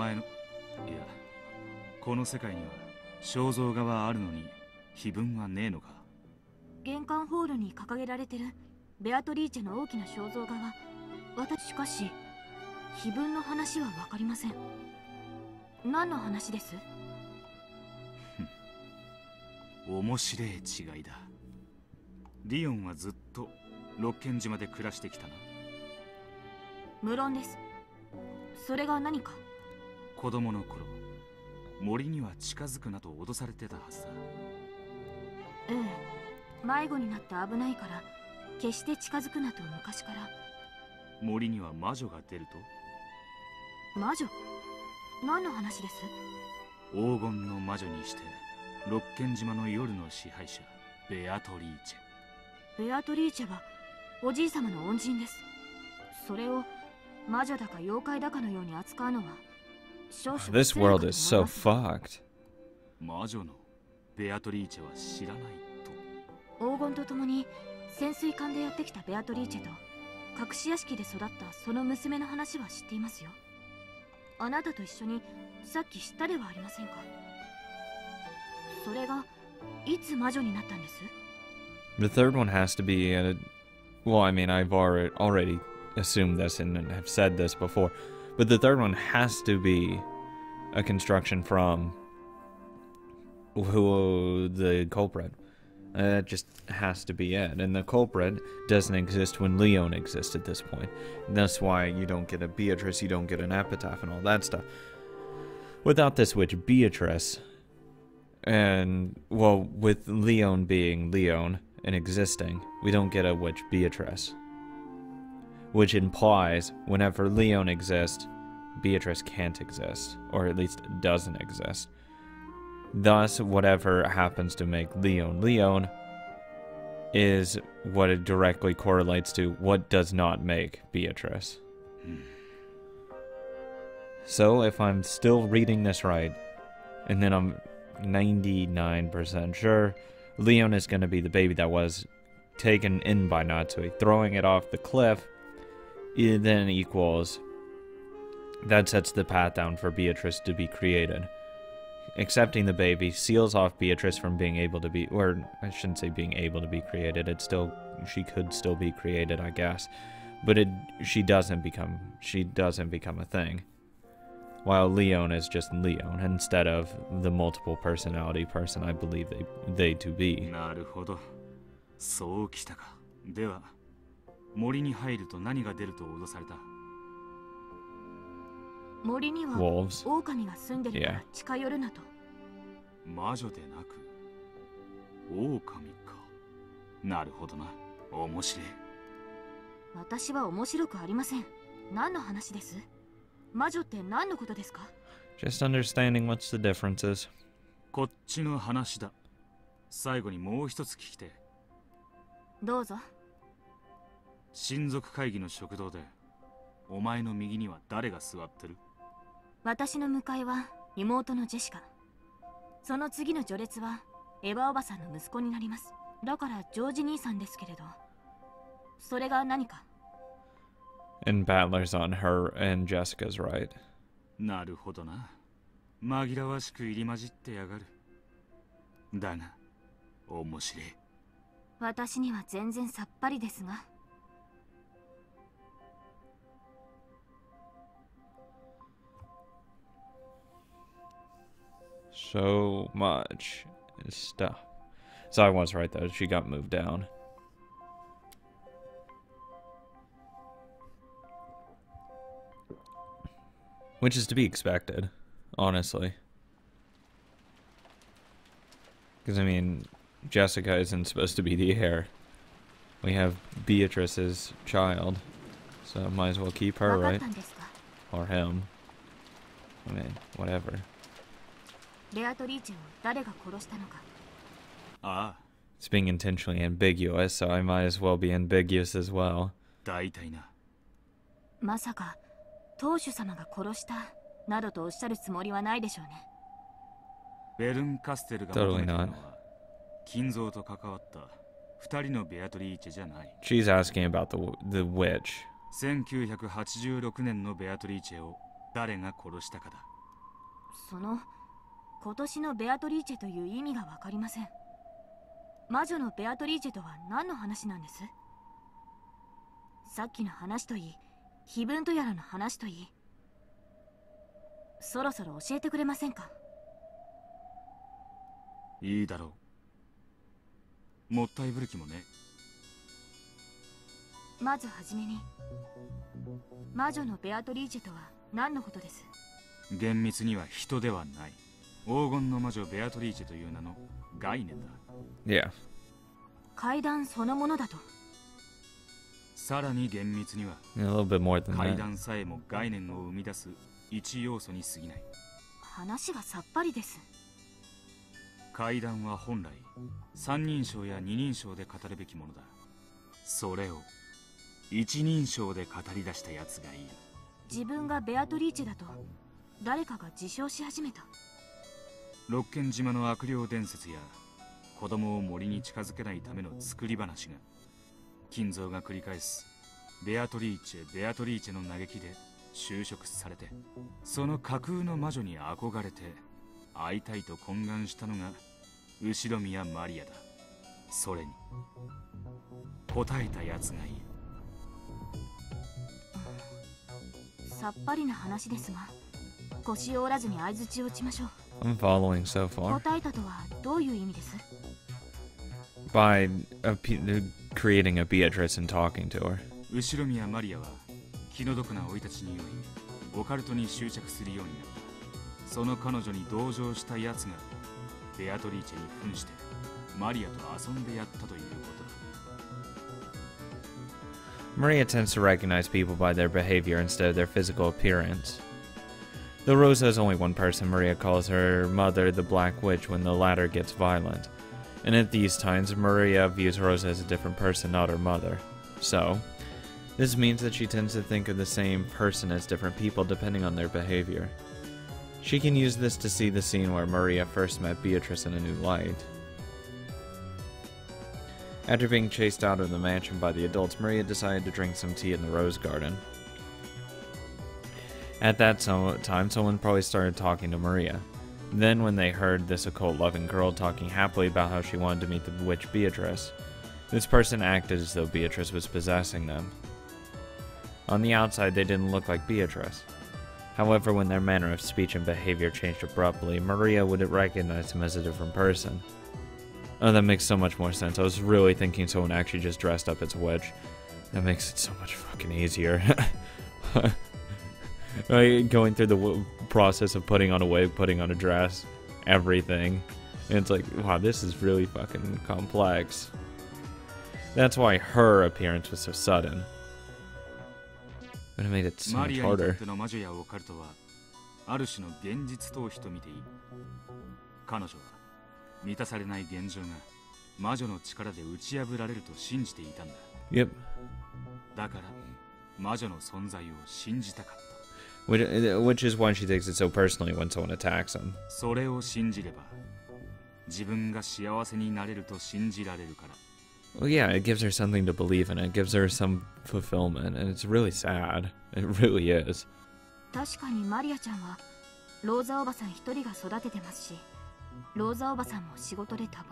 前の、いや、この世界には肖像画はあるのに碑文はねえのか。玄関ホールに掲げられてるベアトリーチェの大きな肖像画は、私しかし碑文の話はわかりません。何の話です？面白い違いだ。リオンはずっとロッケン島で暮らしてきたな。無論です。それが何か。子供の頃、森には近づくなと脅されてたはずだ。ええ、迷子になって危ないから決して近づくなと昔から。森には魔女が出ると。魔女？何の話です？黄金の魔女にしてロッケン島の夜の支配者、ベアトリーチェ。ベアトリーチェはおじい様の恩人です。それを魔女だか妖怪だかのように扱うのは少々。This world is so fucked。魔女のベアトリーチェは知らないと。黄金とともに潜水艦でやってきたベアトリーチェと隠し屋敷で育ったその娘の話は知っていますよ。あなたと一緒にさっき知ったではありませんか。それがいつ魔女になったんです？ The third one has to be added. Well, I mean, I've already assumed this and have said this before, but the third one has to be a construction from who the culprit. That just has to be it. And the culprit doesn't exist when Leon exists at this point. And that's why you don't get a Beatrice, you don't get an epitaph and all that stuff. Without this witch Beatrice, and, well, with Leon being Leon and existing, we don't get a witch Beatrice. Which implies whenever Leon exists, Beatrice can't exist, or at least doesn't exist. Thus, whatever happens to make Leon Leon is what it directly correlates to what does not make Beatrice. So, if I'm still reading this right, and then I'm 99% sure, Leon is going to be the baby that was taken in by Natsuhi. Throwing it off the cliff then equals... That sets the path down for Beatrice to be created. Accepting the baby seals off Beatrice from being able to be, or I shouldn't say being able to be created. It's still, she could still be created, I guess, but she doesn't become a thing. While Leon is just Leon instead of the multiple personality person I believe they to be. なるほど。そうきたか。では、森に入ると何が出ると脅された。森には狼が住んでるから近寄るなと。魔女でなく狼か。なるほどな。面白い。私は面白くありません。何の話です？魔女って何のことですか？ Just understanding what's the differences. こっちの話だ。最後にもう一つ聞きて。どうぞ。親族会議の食堂で。お前の右には誰が座ってる？私の向かいは妹のジェシカ。その次の序列はエヴァおばさんの息子になります。だからジョージ兄さんですけれど。それが何か。And Battler's on her and Jessica's right. なるほどな。紛らわしく入り混じってやがる。だが、面白い。私には全然さっぱりですが。So much stuff. So I was right though, she got moved down. Which is to be expected, honestly. Because, I mean, Jessica isn't supposed to be the heir. We have Beatrice's child, so might as well keep her, right? Or him. I mean, whatever. ベアトリーチェを誰が殺したのか。ああ。It's being intentionally ambiguous, so I might as well be ambiguous as well. 大体な。まさか当主様が殺したなどとおっしゃるつもりはないでしょうね。ベルンカステルが求めたのは、金蔵と関わった二人のベアトリーチェじゃない。She's asking about the witch. 1986年のベアトリーチェを誰が殺したかだ。その今年のベアトリーチェという意味が分かりません。魔女のベアトリーチェとは何の話なんです？さっきの話といい、碑文とやらの話といい、そろそろ教えてくれませんか？いいだろう。もったいぶる気もね。まずはじめに、魔女のベアトリーチェとは何のことです？厳密には人ではない。黄金の魔女ベアトリーチェという名の概念だ。いや、階段そのものだと。さらに厳密には階段さえも概念を生み出す一要素に過ぎない。話がさっぱりです。階段は本来三人称や二人称で語るべきものだ。それを一人称で語り出したやつがいる。自分がベアトリーチェだと誰かが自称し始めた。六軒島の悪霊伝説や子供を森に近づけないための作り話が、金蔵が繰り返すベアトリーチェベアトリーチェの嘆きで就職されて、その架空の魔女に憧れて会いたいと懇願したのが後ろ宮マリアだ。それに答えたやつがいる。さっぱりな話ですが、腰を折らずに相槌を打ちましょう。答えたとはどういう意味です？By creating a Beatrice and talking to her. 後ろ宮マリアは気の毒な生い立ちによりオカルトに執着するようになった。その彼女に同情したやつがベアトリーチェに扮してマリアと遊んでやったということだ。Maria tends to recognize people by their behavior instead of their physical appearance. Though Rosa is only one person, Maria calls her mother the Black Witch when the latter gets violent. And at these times, Maria views Rosa as a different person, not her mother. So, this means that she tends to think of the same person as different people depending on their behavior. She can use this to see the scene where Maria first met Beatrice in a new light. After being chased out of the mansion by the adults, Maria decided to drink some tea in the Rose Garden. At that time, someone probably started talking to Maria. Then when they heard this occult-loving girl talking happily about how she wanted to meet the witch Beatrice, this person acted as though Beatrice was possessing them. On the outside, they didn't look like Beatrice. However, when their manner of speech and behavior changed abruptly, Maria wouldn't recognize them as a different person. Oh, that makes so much more sense. I was really thinking someone actually just dressed up as a witch. That makes it so much fucking easier. Going through the process of putting on a wig, putting on a dress, everything. And it's like, wow, this is really fucking complex. That's why her appearance was so sudden. But it made it so much harder. 満たされない現状が魔女の力で打ち破られると信じていたんだ。Yep. だから魔女の存在を信じたかった。 Which is why she takes it so personally when someone attacks him. それを信じれば自分が幸せになれると信じられるから。 Well, yeah, it gives her something to believe in. It gives her some fulfillment, and it's really sad. It really is. 確かにマリアちゃんはローザおばさん一人が育ててますし、ローザおばさんも仕事で多忙。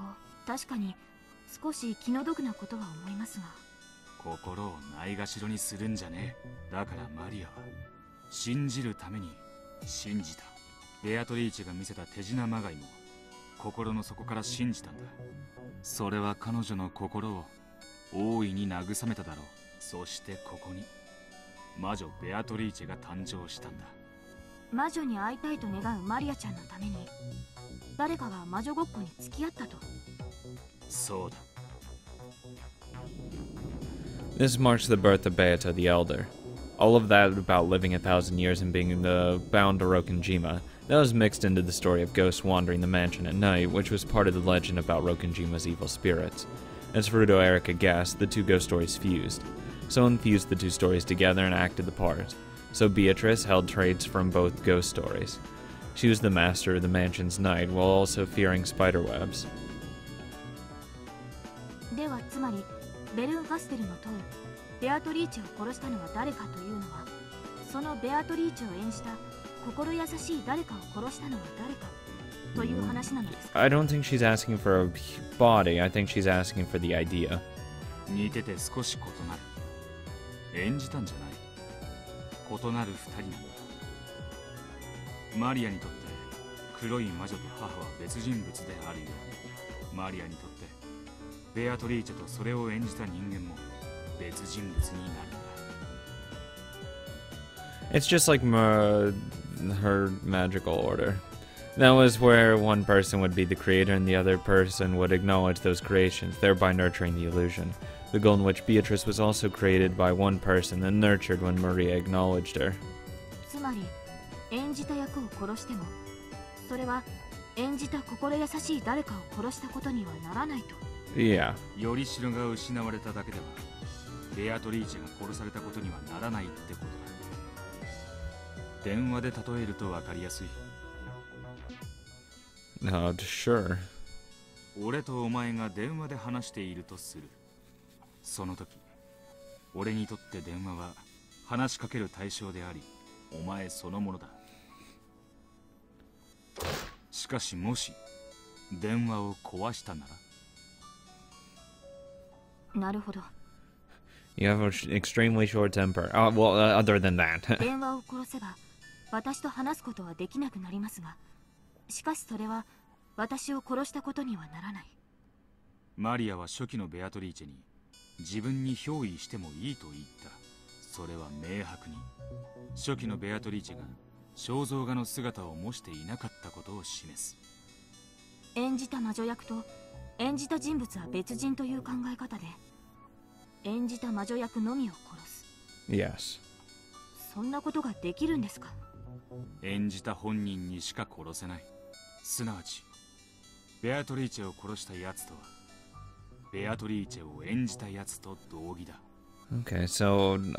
確かに少し気の毒なことは思いますが、心をないがしろにするんじゃねえ。だからマリアは信じるために信じた。ベアトリーチェが見せた手品まがいも心の底から信じたんだ。それは彼女の心を大いに慰めただろう。そしてここに魔女ベアトリーチェが誕生したんだ。魔女に会いたいと願うマリアちゃんのために誰かが魔女ごっこに付き合ったと。そうだ。 This marks the birth of Beata the Elder. All of that about living 1,000 years and being bound to Rokinjima, that was mixed into the story of ghosts wandering the mansion at night, which was part of the legend about Rokinjima's evil spirits. As Furuto Erika guessed, the two ghost stories fused. Someone fused the two stories together and acted the part. So Beatrice held traits from both ghost stories. She was the master of the mansion's night while also fearing spiderwebs. ではつまりベルンカステルの塔、ベアトリーチェを殺したのは誰かというのは、そのベアトリーチェを演じた I don't think she's asking for a body. I think she's asking for the idea. It's just like her magical order. That was where one person would be the creator and the other person would acknowledge those creations, thereby nurturing the illusion. The goal in which Beatrice was also created by one person and nurtured when Maria acknowledged her. Yeah. Oh, sure. You have an extremely short temper. Oh, well, other than that. Yes. Okay, so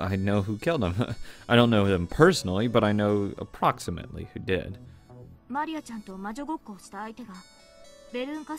I know who killed him. I don't know them personally, but I know approximately who did. Yep. Huh? Mm-hmm.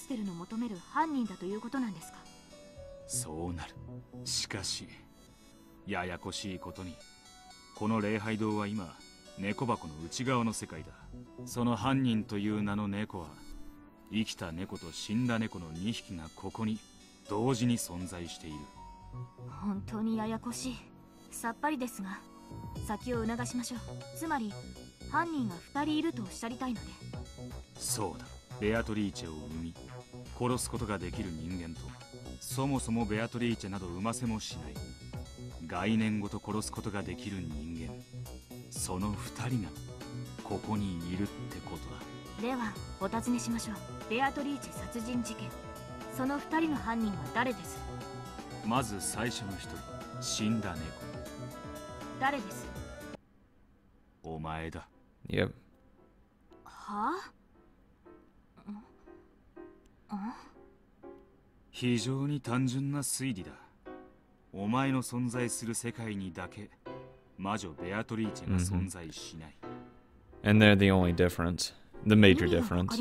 And they're the only difference. The major difference.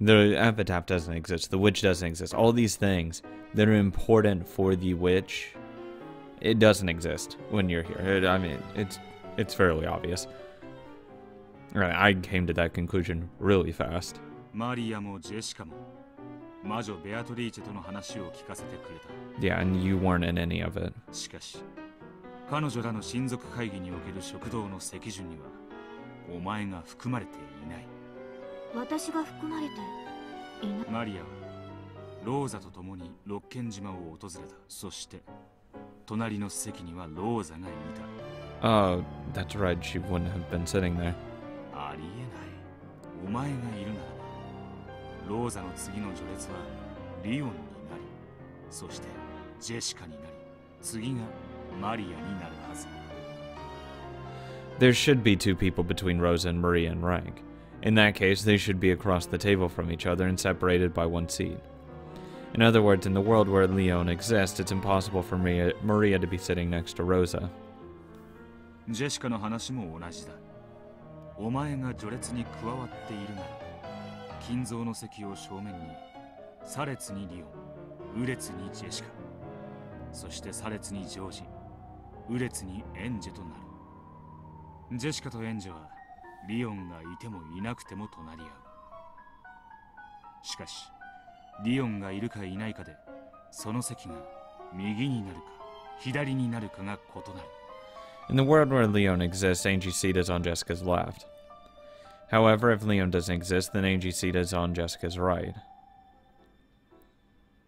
The epitaph doesn't exist. The witch doesn't exist. All these things that are important for the witch, it doesn't exist when you're here. I mean, it's fairly obvious. Right, I came to that conclusion really fast. Maria mo Jessica mo. Yeah, and you weren't in any of it. Oh, that's right, she wouldn't have been sitting there. There should be two people between Rosa and Maria in rank. In that case, they should be across the table from each other and separated by one seat. In other words, in the world where Leon exists, it's impossible for Maria to be sitting next to Rosa. リオンがいてもいなくても隣り合う。しかしリオンがいるかいないかでその席が右になるか左になるかが異なる。In the world where Leon exists, Angie Seed is on Jessica's left. However, if Leon doesn't exist, then Angie Seed is on Jessica's right.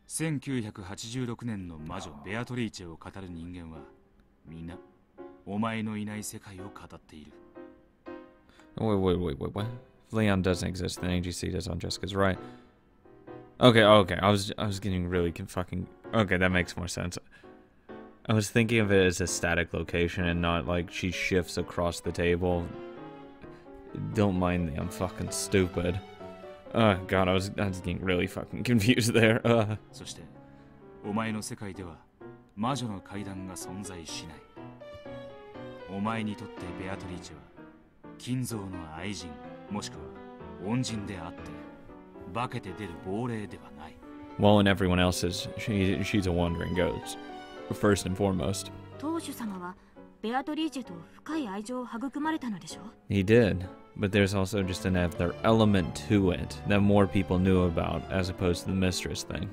1986年の魔女ベアトリーチェを語る人間はみんなお前のいない世界を語っている。Wait, what? If Leon doesn't exist, then Angie Seed is on Jessica's right. Okay. I was getting really fucking. Okay, that makes more sense. I was thinking of it as a static location and not like she shifts across the table. Don't mind me, I'm fucking stupid. God, I was getting really fucking confused there. そして、お前の世界では魔女の階段が存在しない。お前にとってベアトリーチェは金蔵の愛人もしくは恩人であって化けて出る亡霊ではない。Well, and everyone else is she's a wandering ghost. First and foremost. He did, but there's also just another element to it that more people knew about as opposed to the mistress thing.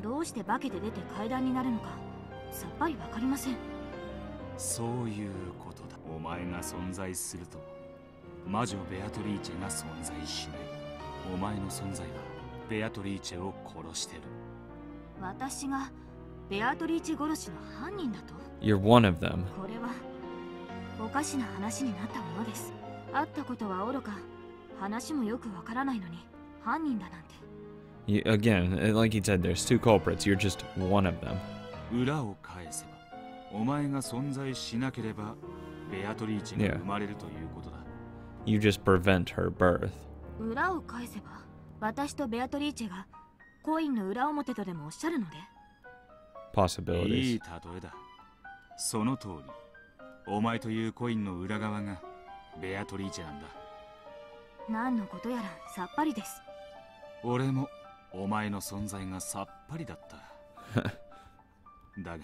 You're one of them. You, again, like you said, there's two culprits. You're just one of them. Yeah. You just prevent her birth. Possibilities. その通り。お前というコインの裏側がベアトリーチェなんだ。何のことやらさっぱりです。俺もお前の存在がさっぱりだった。だが、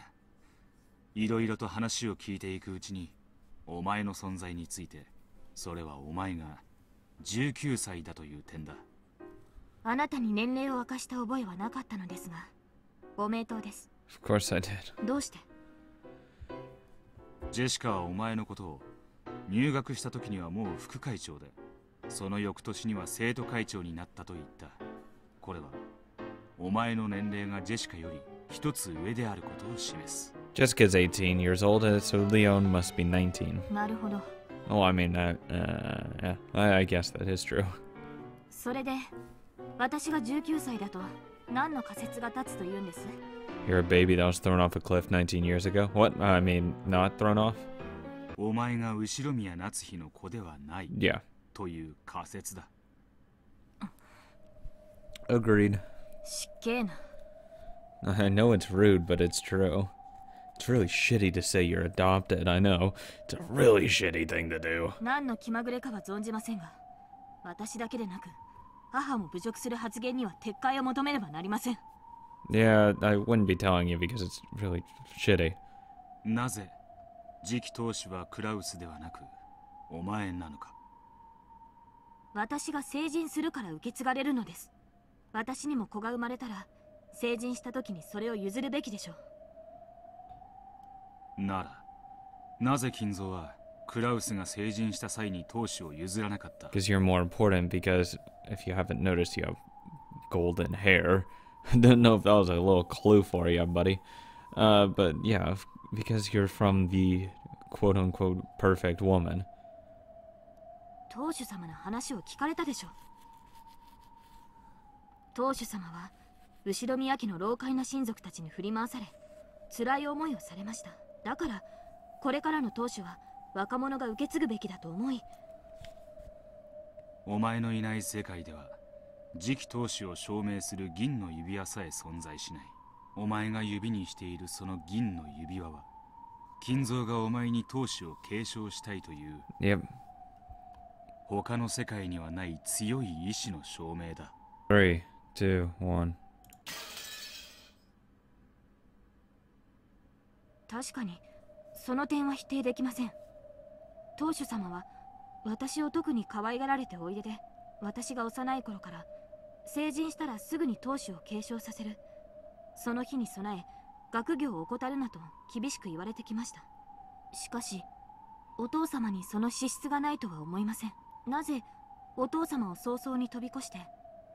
いろいろと話を聞いていくうちに、お前の存在について、それはお前が19歳だという点だ。あなたに年齢を明かした覚えはなかったのですが、ご名答です。Of course I did. どうして？ ジェシカはお前のことを入学した時にはもう副会長で、その翌年には生徒会長になったと言った。これはお前の年齢がジェシカより一つ上であることを示す。Jessica is 18 years old, so Leon must be 19. なるほど。Oh, I mean, yeah, I guess that is true. それで、私が19歳だと何の仮説が立つというんです？ You're a baby that was thrown off a cliff 19 years ago? What? I mean, not thrown off? Yeah. Agreed. I know it's rude, but it's true. It's really shitty to say you're adopted, I know. It's a really shitty thing to do. Yeah, I wouldn't be telling you because it's really shitty. Because you're more important, because if you haven't noticed, you have golden hair. I don't know if that was a little clue for you, buddy. But yeah, because you're from the quote-unquote perfect woman. Yep. Three, two, one. 確かに、その点は否定できません。当主様は私を特に可愛がられておいでで、私が幼い頃から成人したらすぐに当主を継承させる、その日に備え学業を怠るなと厳しく言われてきました。しかしお父様にその資質がないとは思いません。なぜお父様を早々に飛び越して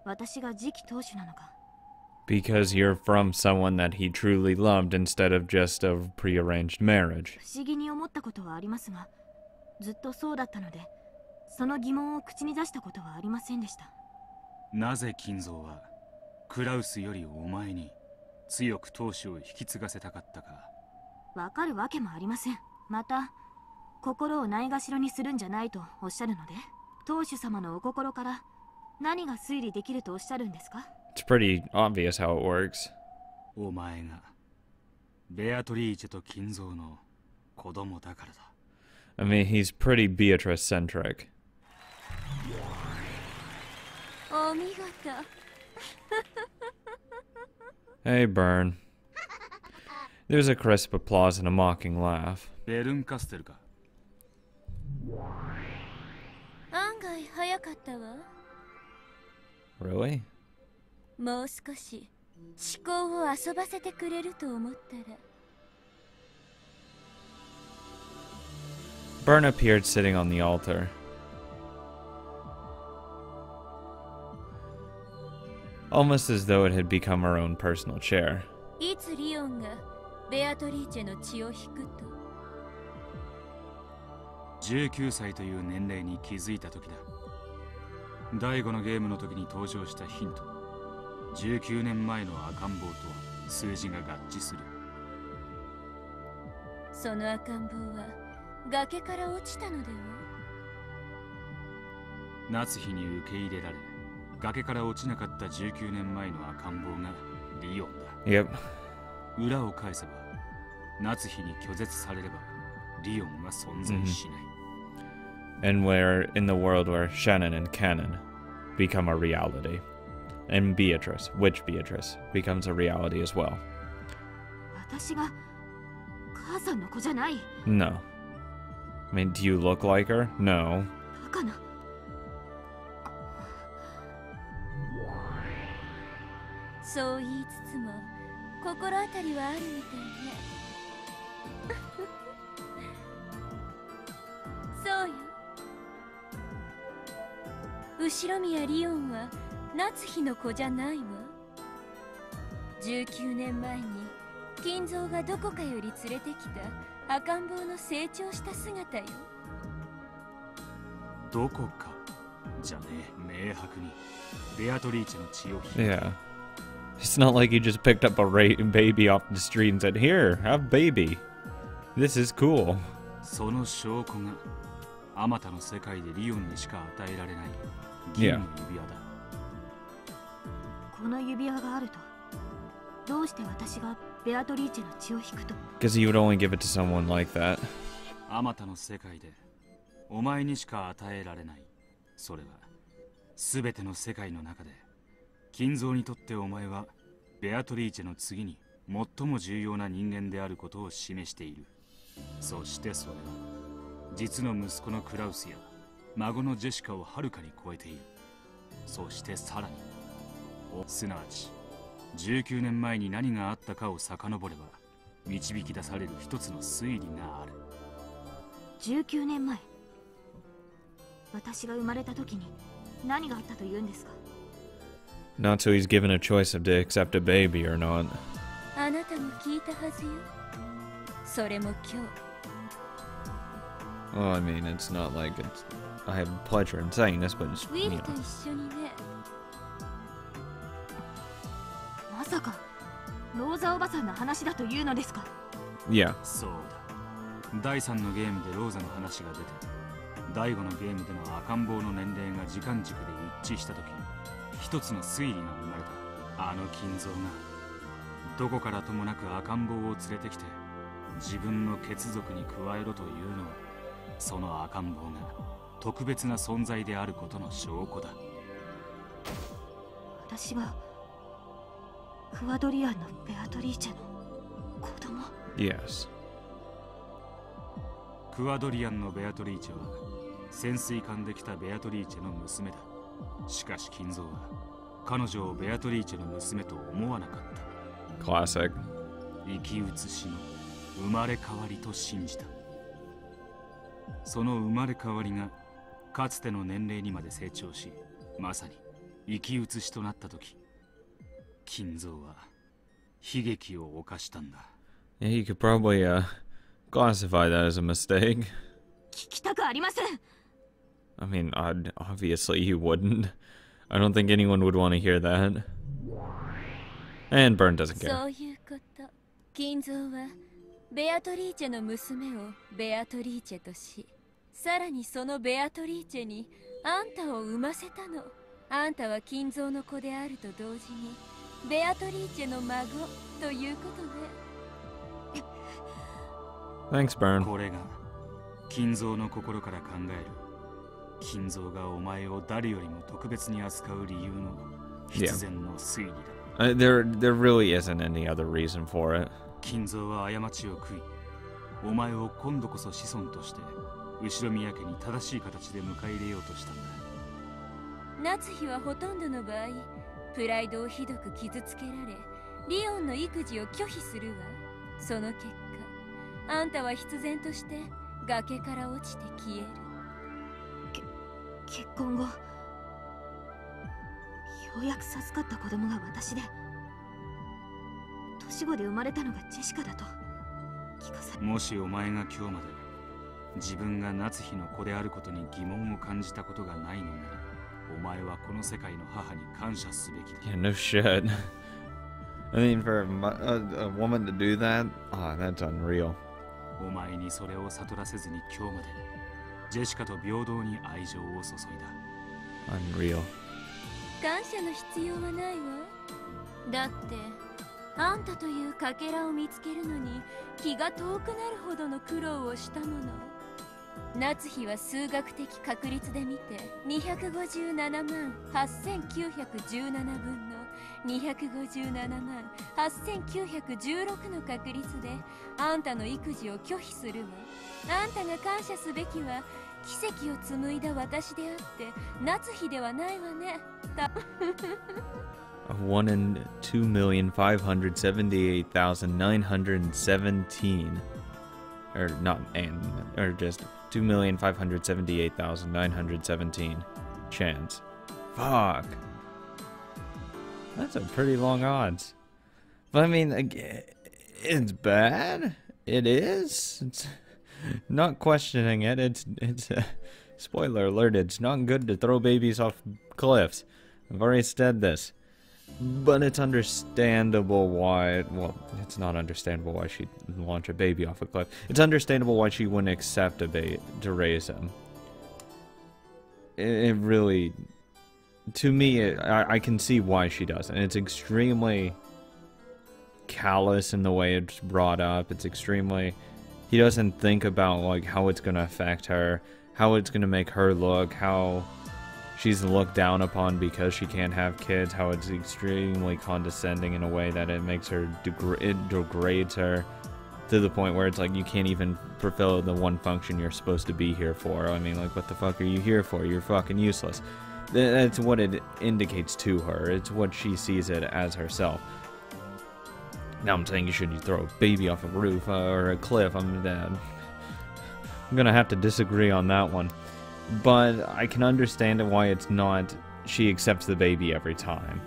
私が次期当主なのか。 Because you're from someone that he truly loved instead of just a prearranged marriage. 不思議に思ったことはありますが、ずっとそうだったので、その疑問を口に出したことはありませんでした。なぜ金蔵はクラウスよりお前に強く当主を引き継がせたかったか。わかるわけもありません。また、心をないがしろにするんじゃないとおっしゃるので、当主様のお心から何が推理できるとおっしゃるんですか。It's pretty obvious how it works. お前がベアトリーチェと金蔵の子供だからだ。I mean, he's pretty Beatrice-centric. お見事。Hey, Bern. There's a crisp applause and a mocking laugh. ベルンカステルか。案外早かったわ。Really?もう少し思考を遊ばせてくれると思ったら。Bern appeared sitting on the altar. Almost as though it had become her own personal chair. いつリオンがベアトリーチェの血を引くと。19歳という年齢に気づいた時だ。第5のゲームの時に登場したヒント。19年前の赤ん坊と数字が合致する。その赤ん坊は崖から落ちたのでは。夏日に受け入れられ、崖から落ちなかった19年前の赤ん坊がリオンだ。Yep. 裏を返せば、夏日に拒絶されれば、リオンは存在しない。And we're in the world where Shannon and Cannon become a reality.And Beatrice, Witch Beatrice, becomes a reality as well. No. I mean, do you look like her? No. Ushiromiya Leon wa夏日の子じゃないわ。19年前に金蔵がどこかより連れてきた赤ん坊の成長した姿よ。どこかじゃねえ、明白にベアトリーチェの血を引いた。Yeah. It's not like you just picked up a baby off the street and said, "Here, have baby. This is cool." その証拠があまたの世界でリオンにしか与えられない銀の指輪だ。Yeah.Because you would only give it to someone like that.すなわち19年前に何があったかを遡れば導き出される一つの推理がある。19年前、私が生まれた時に何があったと言うんですか。Natsuhi's given a choice of to accept a baby or not. あなたも聞いたはずよ。それも今日。Well, I mean, it's not like it's. I have pleasure in saying this, but it's. ウィルと一緒にね。Yeah. そうだ。第3のゲームでローザの話が出て、第5のゲームでの赤ん坊の年齢が時間軸で一致したとき、一つの推理が生まれた。あの金蔵がどこからともなく赤ん坊を連れてきて、自分の血族に加えろというのは、その赤ん坊が特別な存在であることの証拠だ。私はクワドリアンのベアトリーチェの子供。 Yes. クワドリアンのベアトリーチェは潜水艦で来たベアトリーチェの娘だ。しかし金蔵は彼女をベアトリーチェの娘と思わなかった。クラシック。生き写しの生まれ変わりと信じた。その生まれ変わりがかつての年齢にまで成長し、まさに生き写しとなった時、金蔵は悲劇を犯したんだ。Yeah, you could probably classify that as a mistake. I mean, obviously you wouldn't. I don't think anyone would want to hear that. And Bern doesn't care. Thanks, Bern. Yeah. There really isn't any other reason for it. Yeah, no shit. I mean, for a woman to do that, that's unreal. Unreal. A 1 in 2,578,917. Or not, and or just 2,578,917 chance. Fuck. That's a pretty long odds. But I mean, it's bad. It is. It's not questioning it. It's spoiler alert. It's not good to throw babies off cliffs. I've already said this. But it's understandable why, well, it's not understandable why she'd launch a baby off a cliff. It's understandable why she wouldn't accept a baby to raise him. It really, to me, I can see why she doesn't. It's extremely callous in the way it's brought up. It's extremely, he doesn't think about like how it's going to affect her, how it's going to make her look, how she's looked down upon because she can't have kids, how it's extremely condescending in a way that it makes her, it degrades her to the point where it's like you can't even fulfill the one function you're supposed to be here for. I mean, like, what the fuck are you here for? You're fucking useless. That's what it indicates to her. It's what she sees it as herself. Now I'm saying you shouldn't throw a baby off a roof or a cliff. I'm gonna have to disagree on that one. But I can understand why it's not she accepts the baby every time.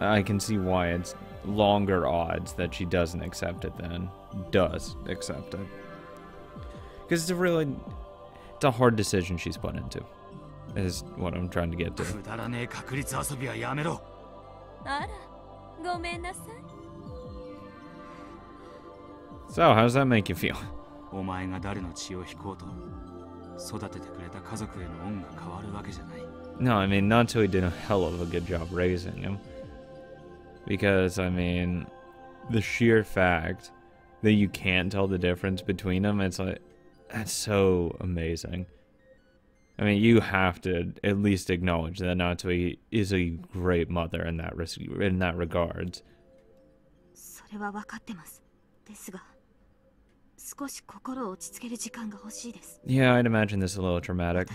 I can see why it's longer odds that she doesn't accept it than does accept it. Because it's a really, it's a hard decision she's put into, is what I'm trying to get to. So, how does that make you feel? 育ててくれた家族への恩が変わるわけじゃない。No, I mean, Natsuhi did a hell of a good job raising him. Because, I mean, the sheer fact that you can't tell the difference between them, it's like, that's so amazing. I mean, you have to at least acknowledge that Natsuhi is a great mother in that regard. Yeah, I'd imagine this is a little traumatic.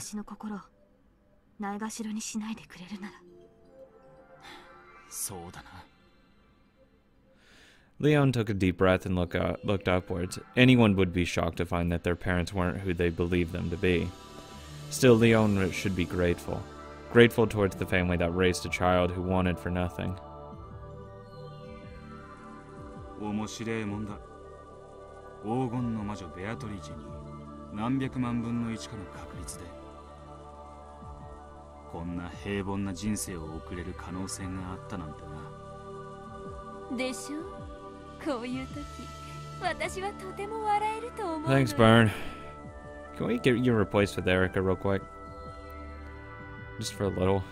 Leon took a deep breath and looked upwards. Anyone would be shocked to find that their parents weren't who they believed them to be. Still, Leon should be grateful. Grateful towards the family that raised a child who wanted for nothing. Thanks, Bern. Can we get you replaced with Erika real quick? Just for a little.